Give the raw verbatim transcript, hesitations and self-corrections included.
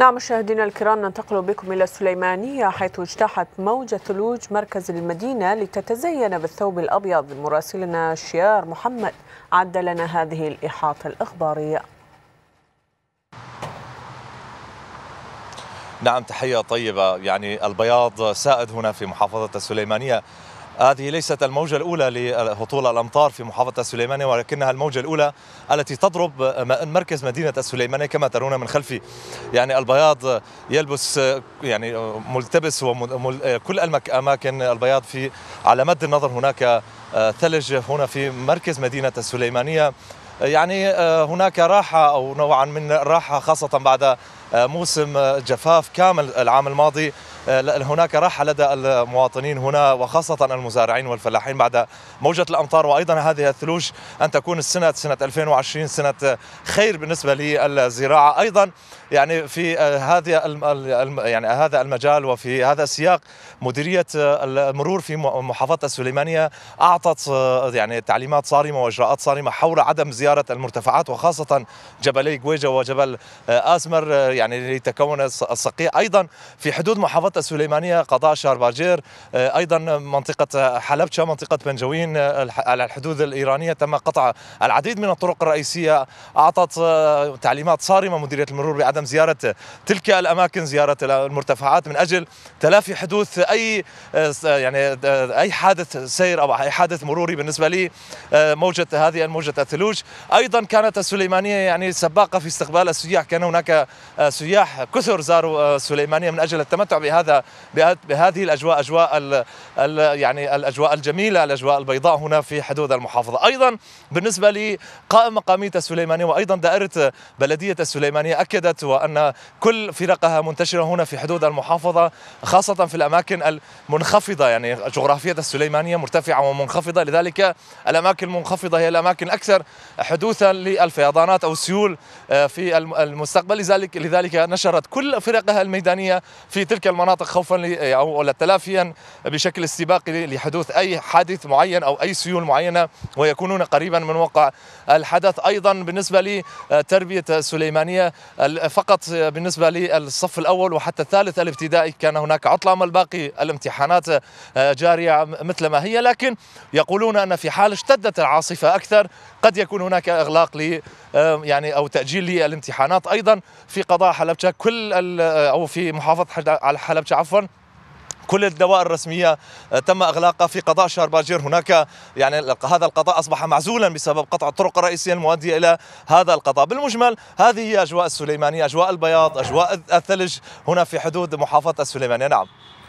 نعم مشاهدينا الكرام، ننتقل بكم إلى سليمانية، حيث اجتاحت موجة ثلوج مركز المدينة لتتزين بالثوب الأبيض. مراسلنا شيار محمد عد لنا هذه الإحاطة الإخبارية. نعم، تحية طيبة. يعني البياض سائد هنا في محافظة سليمانية. هذه ليست الموجة الأولى لهطول الأمطار في محافظة سليمانية، ولكنها الموجة الأولى التي تضرب مركز مدينة سليمانية كما ترون من خلفي. يعني البياض يلبس، يعني ملتبس كل أماكن البياض في على مد النظر. هناك ثلج هنا في مركز مدينة سليمانية، يعني هناك راحة أو نوعا من راحة، خاصة بعد موسم جفاف كامل العام الماضي. هناك راحة لدى المواطنين هنا، وخاصة المزارعين والفلاحين بعد موجة الأمطار. وأيضا هذه الثلوج أن تكون السنة سنة ألفين وعشرين سنة خير بالنسبة للزراعة. أيضا يعني في هذه يعني هذا المجال وفي هذا السياق، مديرية المرور في محافظة سليمانية أعطت يعني تعليمات صارمة وإجراءات صارمة حول عدم زيارة المرتفعات، وخاصة جبلي جوجة وجبل اسمر، يعني لتكون الصقيع. أيضا في حدود محافظة سليمانية قضاء شارباجير، أيضا منطقة حلبشه، منطقة بنجوين على الحدود الإيرانية، تم قطع العديد من الطرق الرئيسية. أعطت تعليمات صارمة مديرية المرور بعدم زيارة تلك الأماكن، زيارة المرتفعات، من أجل تلافي حدوث أي يعني أي حادث سير أو أي حادث مروري بالنسبة لي موجة هذه الموجة الثلوج. أيضا كانت سليمانية يعني سباقة في استقبال السياح. كان هناك سياح كثر زاروا سليمانية من أجل التمتع بهذا هذا بهذه الاجواء، اجواء ال ال يعني الاجواء الجميله، الاجواء البيضاء هنا في حدود المحافظه. ايضا بالنسبه لقائمه قاميه السليمانيه، وايضا دائره بلديه السليمانيه اكدت وان كل فرقها منتشره هنا في حدود المحافظه، خاصه في الاماكن المنخفضه. يعني جغرافيه السليمانيه مرتفعه ومنخفضه، لذلك الاماكن المنخفضه هي الاماكن الاكثر حدوثا للفيضانات او السيول في المستقبل. لذلك لذلك نشرت كل فرقها الميدانيه في تلك المناطق خوفا او تلافيا بشكل استباقي لحدوث اي حادث معين او اي سيول معينه، ويكونون قريبا من موقع الحدث. ايضا بالنسبه لتربيه سليمانيه، فقط بالنسبه للصف الاول وحتى الثالث الابتدائي كان هناك عطله، اما الباقي الامتحانات جاريه مثل ما هي. لكن يقولون ان في حال اشتدت العاصفه اكثر قد يكون هناك اغلاق ل يعني او تاجيل للامتحانات. ايضا في قضاء حلبشه كل او في محافظه حلبشه عفوا كل الدوائر الرسمية تم إغلاقها. في قضاء شارباجير هناك يعني هذا القضاء أصبح معزولا بسبب قطع الطرق الرئيسية المؤدية إلى هذا القضاء. بالمجمل هذه هي أجواء السليمانية، أجواء البياض، أجواء الثلج هنا في حدود محافظة السليمانية. نعم.